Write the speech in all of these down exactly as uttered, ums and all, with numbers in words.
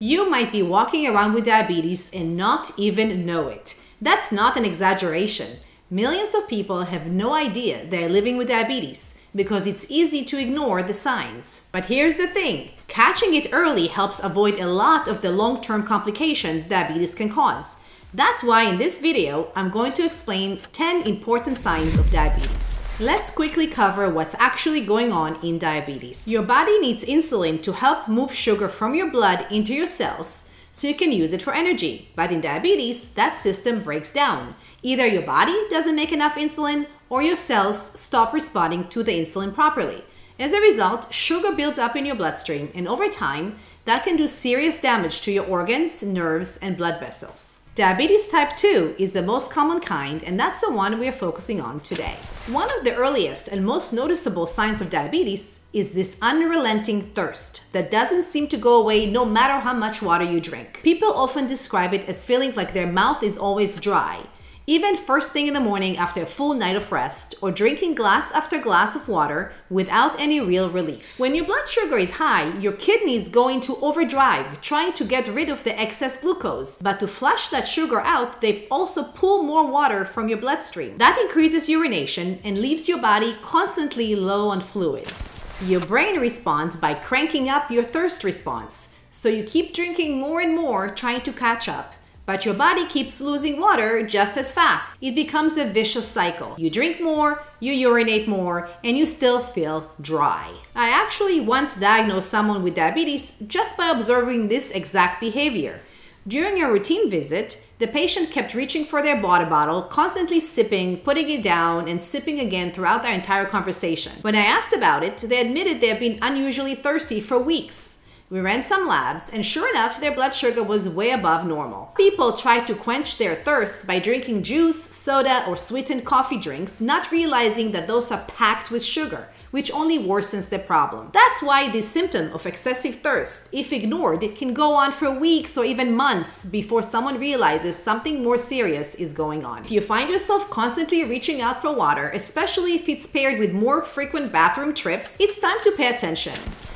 You might be walking around with diabetes and not even know it. That's not an exaggeration. Millions of people have no idea they're living with diabetes because it's easy to ignore the signs. But here's the thing, catching it early helps avoid a lot of the long-term complications diabetes can cause. That's why in this video, I'm going to explain ten important signs of diabetes. Let's quickly cover what's actually going on in diabetes. Your body needs insulin to help move sugar from your blood into your cells so you can use it for energy. But in diabetes, that system breaks down. Either your body doesn't make enough insulin or your cells stop responding to the insulin properly. As a result, sugar builds up in your bloodstream, and over time, that can do serious damage to your organs, nerves, and blood vessels. Diabetes type two is the most common kind, and that's the one we are focusing on today. One of the earliest and most noticeable signs of diabetes is this unrelenting thirst that doesn't seem to go away no matter how much water you drink. People often describe it as feeling like their mouth is always dry, even first thing in the morning after a full night of rest or drinking glass after glass of water without any real relief. When your blood sugar is high, your kidneys go into overdrive trying to get rid of the excess glucose, but to flush that sugar out, they also pull more water from your bloodstream. That increases urination and leaves your body constantly low on fluids. Your brain responds by cranking up your thirst response, so you keep drinking more and more trying to catch up. But your body keeps losing water just as fast. It becomes a vicious cycle. You drink more, you urinate more, and you still feel dry. I actually once diagnosed someone with diabetes just by observing this exact behavior. During a routine visit, the patient kept reaching for their water bottle, constantly sipping, putting it down, and sipping again throughout our entire conversation. When I asked about it, they admitted they had been unusually thirsty for weeks. We ran some labs, and sure enough, their blood sugar was way above normal. People tried to quench their thirst by drinking juice, soda, or sweetened coffee drinks, not realizing that those are packed with sugar, which only worsens the problem. That's why this symptom of excessive thirst, if ignored, it can go on for weeks or even months before someone realizes something more serious is going on. If you find yourself constantly reaching out for water, especially if it's paired with more frequent bathroom trips, it's time to pay attention.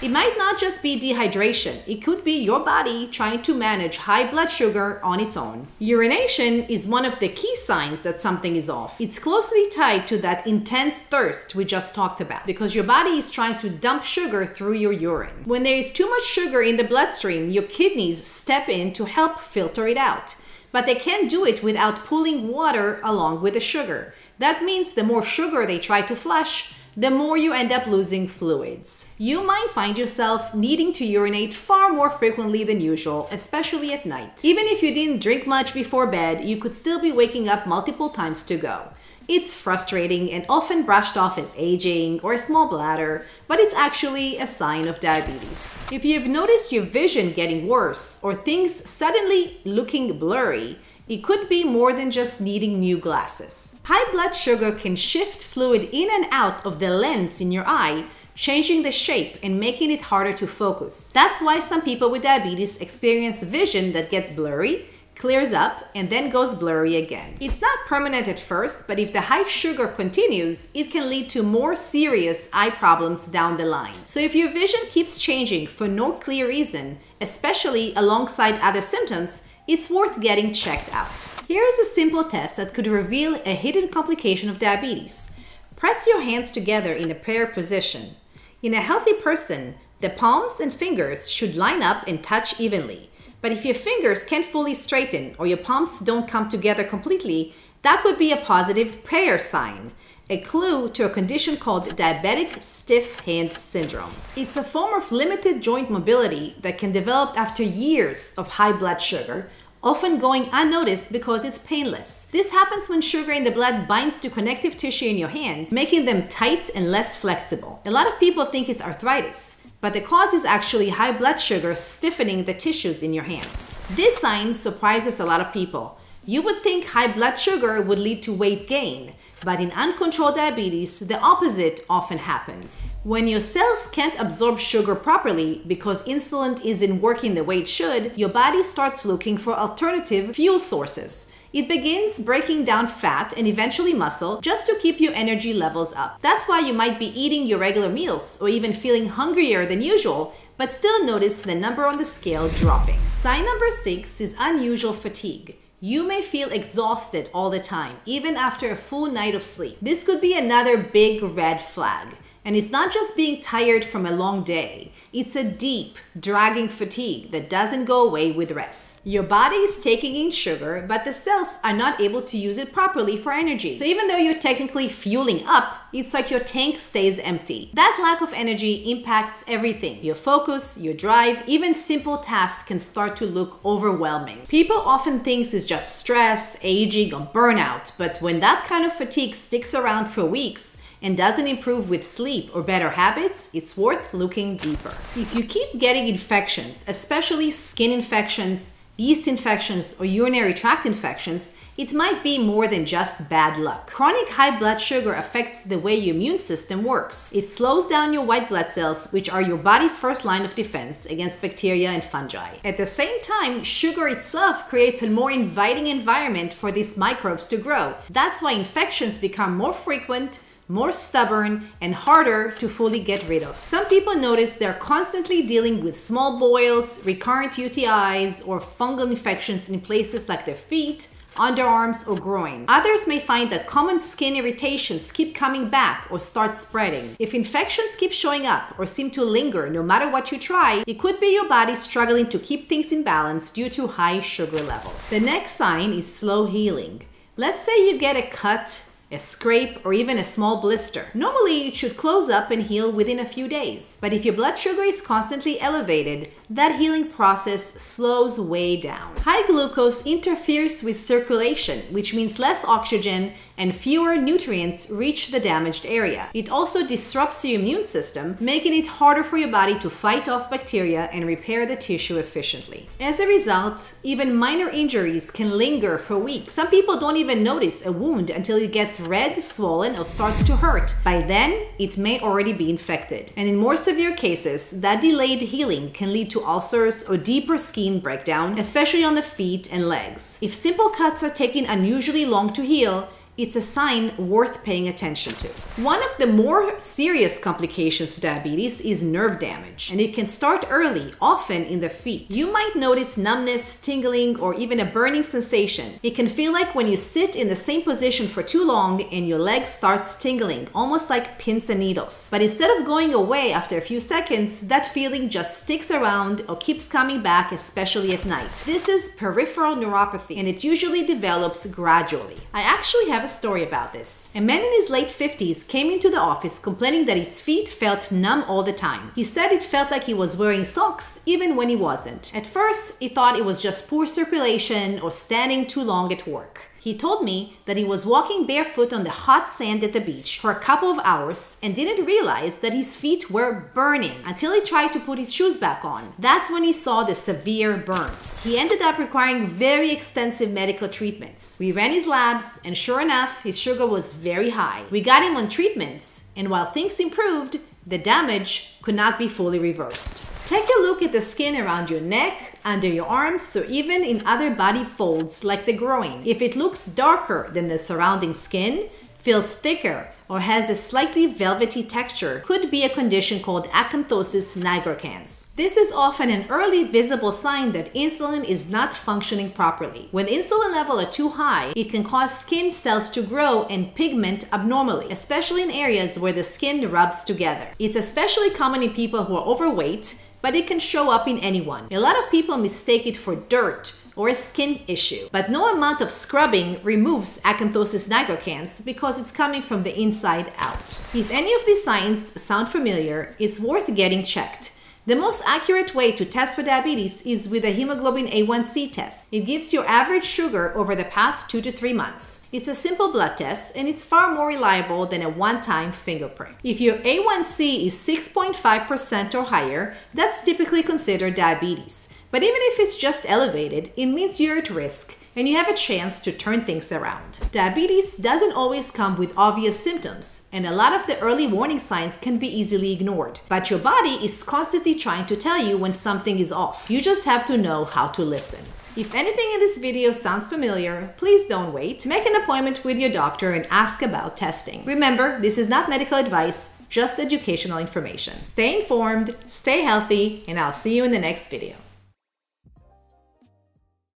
It might not just be dehydration, it could be your body trying to manage high blood sugar on its own. Urination is one of the key signs that something is off. It's closely tied to that intense thirst we just talked about, because your body is trying to dump sugar through your urine. When there is too much sugar in the bloodstream, your kidneys step in to help filter it out. But they can't do it without pulling water along with the sugar. That means the more sugar they try to flush, the more you end up losing fluids. You might find yourself needing to urinate far more frequently than usual, especially at night. Even if you didn't drink much before bed, you could still be waking up multiple times to go. It's frustrating and often brushed off as aging or a small bladder, but it's actually a sign of diabetes. If you've noticed your vision getting worse or things suddenly looking blurry, it could be more than just needing new glasses. High blood sugar can shift fluid in and out of the lens in your eye, changing the shape and making it harder to focus. That's why some people with diabetes experience vision that gets blurry, clears up, and then goes blurry again. It's not permanent at first, but if the high sugar continues, it can lead to more serious eye problems down the line. So if your vision keeps changing for no clear reason, especially alongside other symptoms, it's worth getting checked out. Here is a simple test that could reveal a hidden complication of diabetes. Press your hands together in a prayer position. In a healthy person, the palms and fingers should line up and touch evenly. But if your fingers can't fully straighten or your palms don't come together completely, that would be a positive prayer sign, a clue to a condition called diabetic stiff hand syndrome. It's a form of limited joint mobility that can develop after years of high blood sugar, often going unnoticed because it's painless. This happens when sugar in the blood binds to connective tissue in your hands, making them tight and less flexible. A lot of people think it's arthritis, but the cause is actually high blood sugar stiffening the tissues in your hands. This sign surprises a lot of people. You would think high blood sugar would lead to weight gain, but in uncontrolled diabetes, the opposite often happens. When your cells can't absorb sugar properly because insulin isn't working the way it should, your body starts looking for alternative fuel sources. It begins breaking down fat and eventually muscle just to keep your energy levels up. That's why you might be eating your regular meals or even feeling hungrier than usual but still notice the number on the scale dropping. Sign number six is unusual fatigue. You may feel exhausted all the time, even after a full night of sleep. This could be another big red flag. And it's not just being tired from a long day. It's a deep, dragging fatigue that doesn't go away with rest. Your body is taking in sugar, but the cells are not able to use it properly for energy. So even though you're technically fueling up, it's like your tank stays empty. That lack of energy impacts everything. Your focus, your drive, even simple tasks can start to look overwhelming. People often think it's just stress, aging, or burnout, but when that kind of fatigue sticks around for weeks and doesn't improve with sleep or better habits, it's worth looking deeper. If you keep getting infections, especially skin infections, yeast infections, or urinary tract infections, it might be more than just bad luck. Chronic high blood sugar affects the way your immune system works. It slows down your white blood cells, which are your body's first line of defense against bacteria and fungi. At the same time, sugar itself creates a more inviting environment for these microbes to grow. That's why infections become more frequent, more stubborn, and harder to fully get rid of. Some people notice they're constantly dealing with small boils, recurrent U T Is, or fungal infections in places like their feet, underarms, or groin. Others may find that common skin irritations keep coming back or start spreading. If infections keep showing up or seem to linger no matter what you try, it could be your body struggling to keep things in balance due to high sugar levels. The next sign is slow healing. Let's say you get a cut, a scrape, or even a small blister. Normally, it should close up and heal within a few days. But if your blood sugar is constantly elevated, that healing process slows way down. High glucose interferes with circulation, which means less oxygen and fewer nutrients reach the damaged area. It also disrupts your immune system, making it harder for your body to fight off bacteria and repair the tissue efficiently. As a result, even minor injuries can linger for weeks. Some people don't even notice a wound until it gets red, swollen, or starts to hurt. By then, it may already be infected. And in more severe cases, that delayed healing can lead to ulcers or deeper skin breakdown, especially on the feet and legs. If simple cuts are taking unusually long to heal, it's a sign worth paying attention to. One of the more serious complications of diabetes is nerve damage, and it can start early, often in the feet. You might notice numbness, tingling, or even a burning sensation. It can feel like when you sit in the same position for too long and your leg starts tingling, almost like pins and needles. But instead of going away after a few seconds, that feeling just sticks around or keeps coming back, especially at night. This is peripheral neuropathy, and it usually develops gradually. I actually have a story about this. A man in his late fifties came into the office complaining that his feet felt numb all the time. He said it felt like he was wearing socks even when he wasn't. At first, he thought it was just poor circulation or standing too long at work. He told me that he was walking barefoot on the hot sand at the beach for a couple of hours and didn't realize that his feet were burning until he tried to put his shoes back on. That's when he saw the severe burns. He ended up requiring very extensive medical treatments. We ran his labs, and sure enough, his sugar was very high. We got him on treatments, and while things improved, the damage could not be fully reversed. Take a look at the skin around your neck, under your arms, or even in other body folds like the groin. If it looks darker than the surrounding skin, feels thicker, or has a slightly velvety texture, could be a condition called acanthosis nigricans. This is often an early visible sign that insulin is not functioning properly. When insulin levels are too high, it can cause skin cells to grow and pigment abnormally, especially in areas where the skin rubs together. It's especially common in people who are overweight, but it can show up in anyone. A lot of people mistake it for dirt or a skin issue. But no amount of scrubbing removes acanthosis nigricans because it's coming from the inside out. If any of these signs sound familiar, it's worth getting checked. The most accurate way to test for diabetes is with a hemoglobin A one C test. It gives your average sugar over the past two to three months. It's a simple blood test, and it's far more reliable than a one-time finger prick. If your A one C is six point five percent or higher, that's typically considered diabetes. But even if it's just elevated, it means you're at risk and you have a chance to turn things around. Diabetes doesn't always come with obvious symptoms, and a lot of the early warning signs can be easily ignored. But your body is constantly trying to tell you when something is off. You just have to know how to listen. If anything in this video sounds familiar, please don't wait. Make an appointment with your doctor and ask about testing. Remember, this is not medical advice. just educational information. Stay informed, stay healthy, and I'll see you in the next video.